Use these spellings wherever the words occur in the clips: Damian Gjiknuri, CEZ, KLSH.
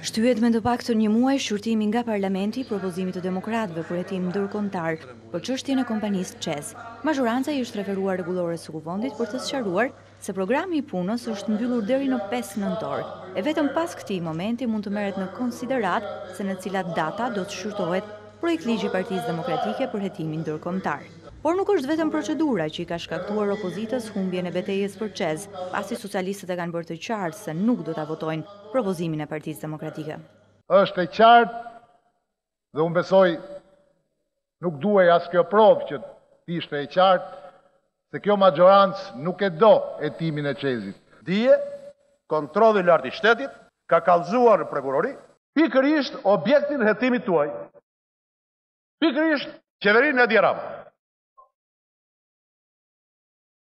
Shtyhet me të paktën një muaj shqyrtimi nga parlamenti i propozimit të demokratëve për hetim ndërkombëtar për çështjen e kompanisë CEZ. Majoranca i është referuar rregullores së kuvendit për të sqaruar se programi i punës është mbyllur deri në 5 nëntor. E vetëm pas këtij momenti mund të merret në konsiderat se në cilat data do të shqyrtohet projektligji i Partisë Demokratike për hetimin ndërkombëtar. Por nuk është vetëm procedura që i ka shkaktuar opozitës humbjen e betejës për CEZ, pasi socialistët e kanë bërë të qartë se nuk do ta votojnë propozimin e Partisë Demokratike. Është e qartë dhe unë besoj nuk duhej as kjo provë që ishte e qartë se kjo majorancë nuk e do hetimin e CEZ-it. Dije, kontrolli i lartë i shtetit ka kallëzuar në prokurori pikërisht objektin e hetimit tuaj. Pikërisht qeverinë e Adiarë.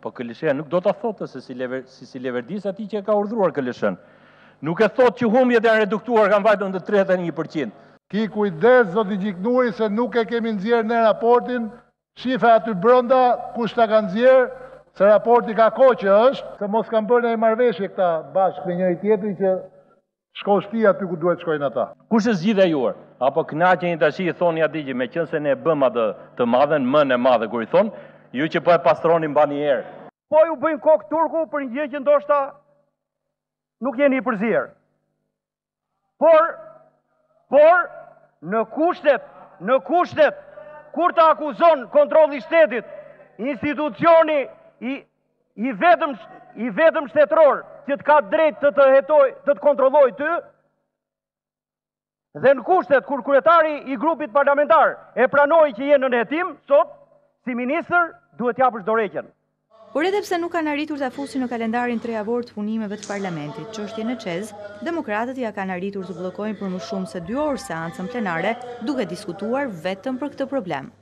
Po KLSH-ja nuk do ta thotë se si leverdis ati që ka urdhëruar KLSH-n. Nuk e thotë që humbjet janë reduktuar kanë vajtur në 31%. Ki kujdes zoti Gjiknuri se nuk e kemi nxjerrë në raportin, shifra aty brenda kush ta ka nxjerrë, se raporti ka kohë që është, se mos kanë bërë ndonjë marrëveshje këta bashkë me njëri tjetrin që shkon shtëpi aty ku duhet shkojnë ata. Kush e zgjidhja juar? Apo kënaqeni tash i thoni atë meqense ne e bëm atë të madhen, mën e madhe kur i thon. Ju që po e pastroni mbani herë. Po ju bëjnë kokë turku për një gjë që ndoshta nuk jeni i përzier. Por në kushtet kur ta akuzon kontrolli i shtetit, institucioni i vetëm shtetror që të ka drejt të hetojë, të kontrollojë ty, dhe në kushtet kur kryetari i grupit parlamentar e pranoi që jeni në hetim sot si ministër duhet japësh dorëqen. Por edhe pse nuk kanë arritur ta fusin në kalendarin 3 javor të punimeve të parlamentit, çështjen e CEZ, demokratët ja kanë arritur të bllokojnë për më shumë se 2 orë seancën plenare, duke diskutuar vetëm për këtë problem.